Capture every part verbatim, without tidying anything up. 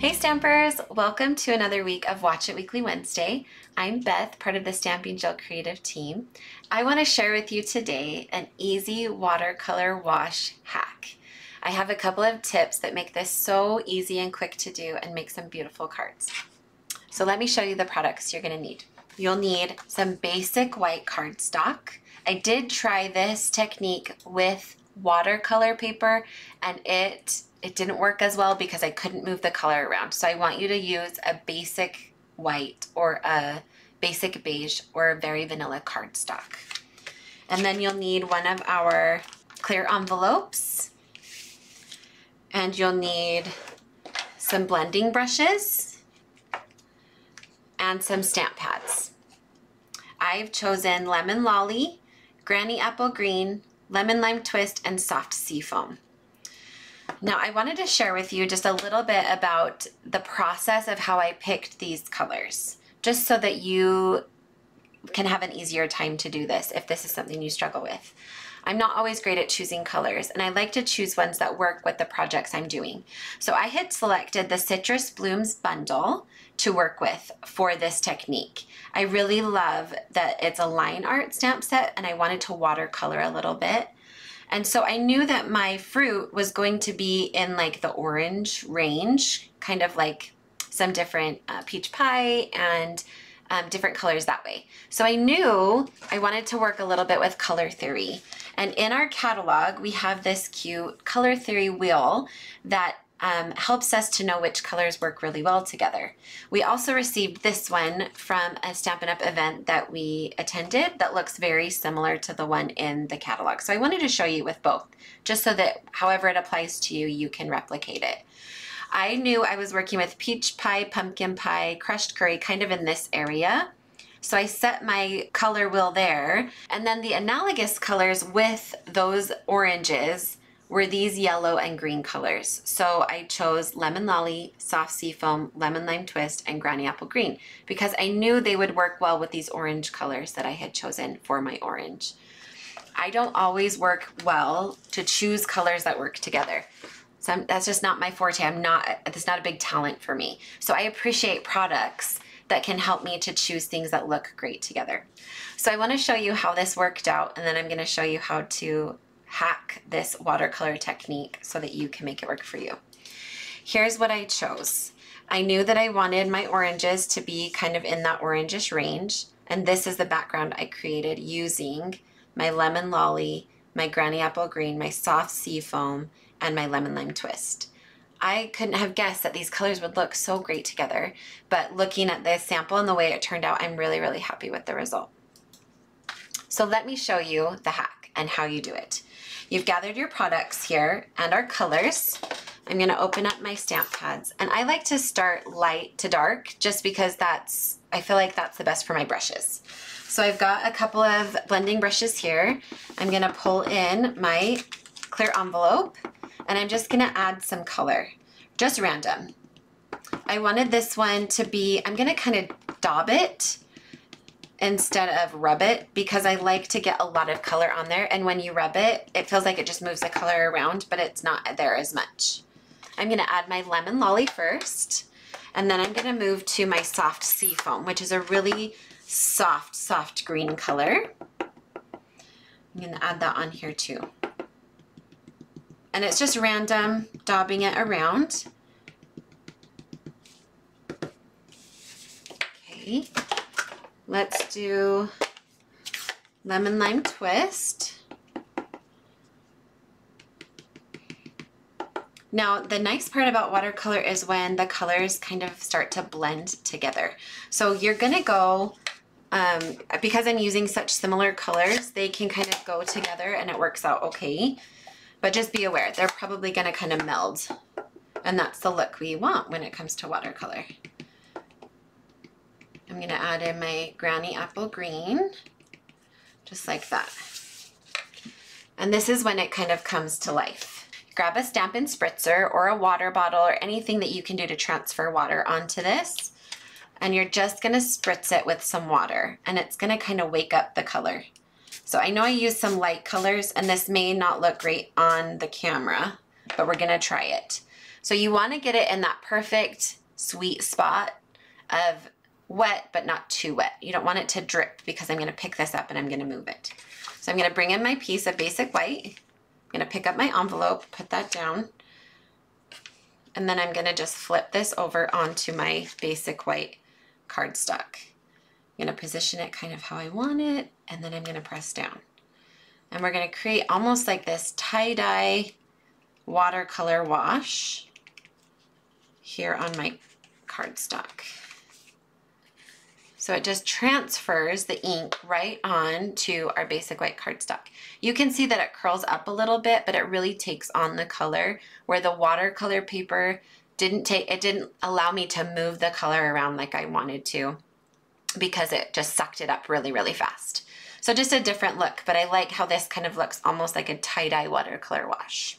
Hey Stampers! Welcome to another week of Watch It Weekly Wednesday. I'm Beth, part of the Stamping Gel Creative Team. I want to share with you today an easy watercolor wash hack. I have a couple of tips that make this so easy and quick to do and make some beautiful cards. So let me show you the products you're going to need. You'll need some basic white cardstock. I did try this technique with watercolor paper and it It didn't work as well because I couldn't move the color around. So I want you to use a basic white or a basic beige or a very vanilla cardstock. And then you'll need one of our clear envelopes. And you'll need some blending brushes and some stamp pads. I've chosen Lemon Lolly, Granny Apple Green, Lemon Lime Twist, and Soft Sea Foam. Now I wanted to share with you just a little bit about the process of how I picked these colors, just so that you can have an easier time to do this if this is something you struggle with. I'm not always great at choosing colors, and I like to choose ones that work with the projects I'm doing. So I had selected the Citrus Blooms Bundle to work with for this technique. I really love that it's a line art stamp set, and I wanted to watercolor a little bit. And so I knew that my fruit was going to be in like the orange range, kind of like some different uh, peach pie and um, different colors that way. So I knew I wanted to work a little bit with color theory. And in our catalog, we have this cute color theory wheel that um, helps us to know which colors work really well together. We also received this one from a Stampin' Up! Event that we attended that looks very similar to the one in the catalog. So I wanted to show you with both, just so that however it applies to you, you can replicate it. I knew I was working with peach pie, pumpkin pie, crushed curry, kind of in this area. So I set my color wheel there, and then the analogous colors with those oranges were these yellow and green colors. So I chose Lemon Lolly, Soft Sea Foam, Lemon Lime Twist, and Granny Apple Green because I knew they would work well with these orange colors that I had chosen for my orange. I don't always work well to choose colors that work together. So I'm, that's just not my forte. I'm not, it's not a big talent for me. So I appreciate products that can help me to choose things that look great together. So I wanna show you how this worked out, and then I'm gonna show you how to hack this watercolor technique so that you can make it work for you. Here's what I chose. I knew that I wanted my oranges to be kind of in that orangish range, and this is the background I created using my Lemon Lolly, my Granny Apple Green, my Soft Sea Foam, and my Lemon Lime Twist. I couldn't have guessed that these colors would look so great together, but looking at this sample and the way it turned out, I'm really, really happy with the result. So let me show you the hack and how you do it. You've gathered your products here and our colors. I'm gonna open up my stamp pads, and I like to start light to dark just because that's, I feel like that's the best for my brushes. So I've got a couple of blending brushes here. I'm gonna pull in my clear envelope, and I'm just gonna add some color, just random. I wanted this one to be, I'm gonna kind of dab it instead of rub it because I like to get a lot of color on there, and when you rub it, it feels like it just moves the color around, but it's not there as much. I'm gonna add my Lemon Lolly first, and then I'm gonna move to my Soft Sea Foam, which is a really soft, soft green color. I'm gonna add that on here too. And it's just random, dabbing it around. Okay. Let's do Lemon Lime Twist. Now, the nice part about watercolor is when the colors kind of start to blend together. So you're gonna go, um, because I'm using such similar colors, they can kind of go together and it works out okay. But just be aware, they're probably gonna kind of meld. And that's the look we want when it comes to watercolor. I'm going to add in my Granny Apple Green, just like that. And this is when it kind of comes to life. Grab a Stampin' Spritzer or a water bottle or anything that you can do to transfer water onto this. And you're just going to spritz it with some water, and it's going to kind of wake up the color. So I know I used some light colors, and this may not look great on the camera, but we're going to try it. So you want to get it in that perfect sweet spot of wet but not too wet. You don't want it to drip because I'm going to pick this up and I'm going to move it. So I'm going to bring in my piece of basic white. I'm going to pick up my envelope, put that down, and then I'm going to just flip this over onto my basic white cardstock. I'm going to position it kind of how I want it, and then I'm going to press down. And we're going to create almost like this tie-dye watercolor wash here on my cardstock. So it just transfers the ink right on to our basic white cardstock. You can see that it curls up a little bit, but it really takes on the color, where the watercolor paper didn't take, it didn't allow me to move the color around like I wanted to because it just sucked it up really, really fast. So just a different look, but I like how this kind of looks almost like a tie-dye watercolor wash.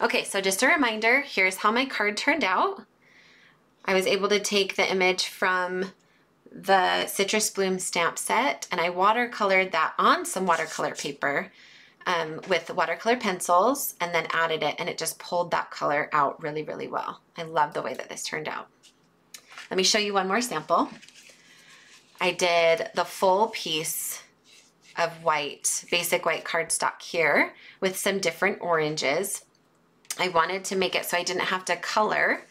Okay, so just a reminder, here's how my card turned out. I was able to take the image from the Citrus Bloom stamp set, and I watercolored that on some watercolor paper um, with watercolor pencils, and then added it, and it just pulled that color out really, really well. I love the way that this turned out. Let me show you one more sample. I did the full piece of white, basic white cardstock here with some different oranges. I wanted to make it so I didn't have to color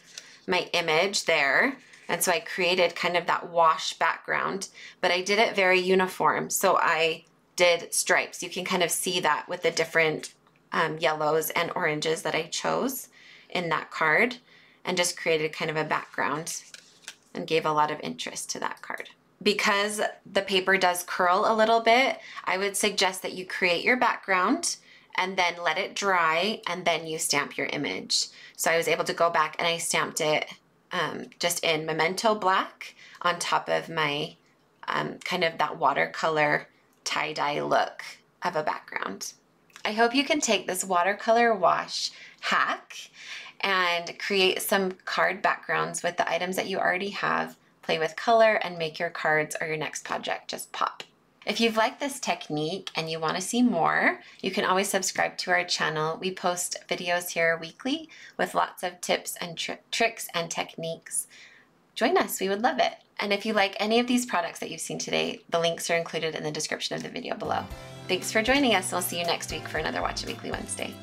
my image there. And so I created kind of that wash background, but I did it very uniform. So I did stripes. You can kind of see that with the different um, yellows and oranges that I chose in that card, and just created kind of a background and gave a lot of interest to that card. Because the paper does curl a little bit, I would suggest that you create your background and then let it dry, and then you stamp your image. So I was able to go back and I stamped it Um, just in Memento black on top of my um, kind of that watercolor tie-dye look of a background. I hope you can take this watercolor wash hack and create some card backgrounds with the items that you already have, play with color, and make your cards or your next project just pop. If you've liked this technique and you want to see more, you can always subscribe to our channel. We post videos here weekly with lots of tips and tr tricks and techniques. Join us, we would love it. And if you like any of these products that you've seen today, the links are included in the description of the video below. Thanks for joining us, and I'll see you next week for another Watch It Weekly Wednesday.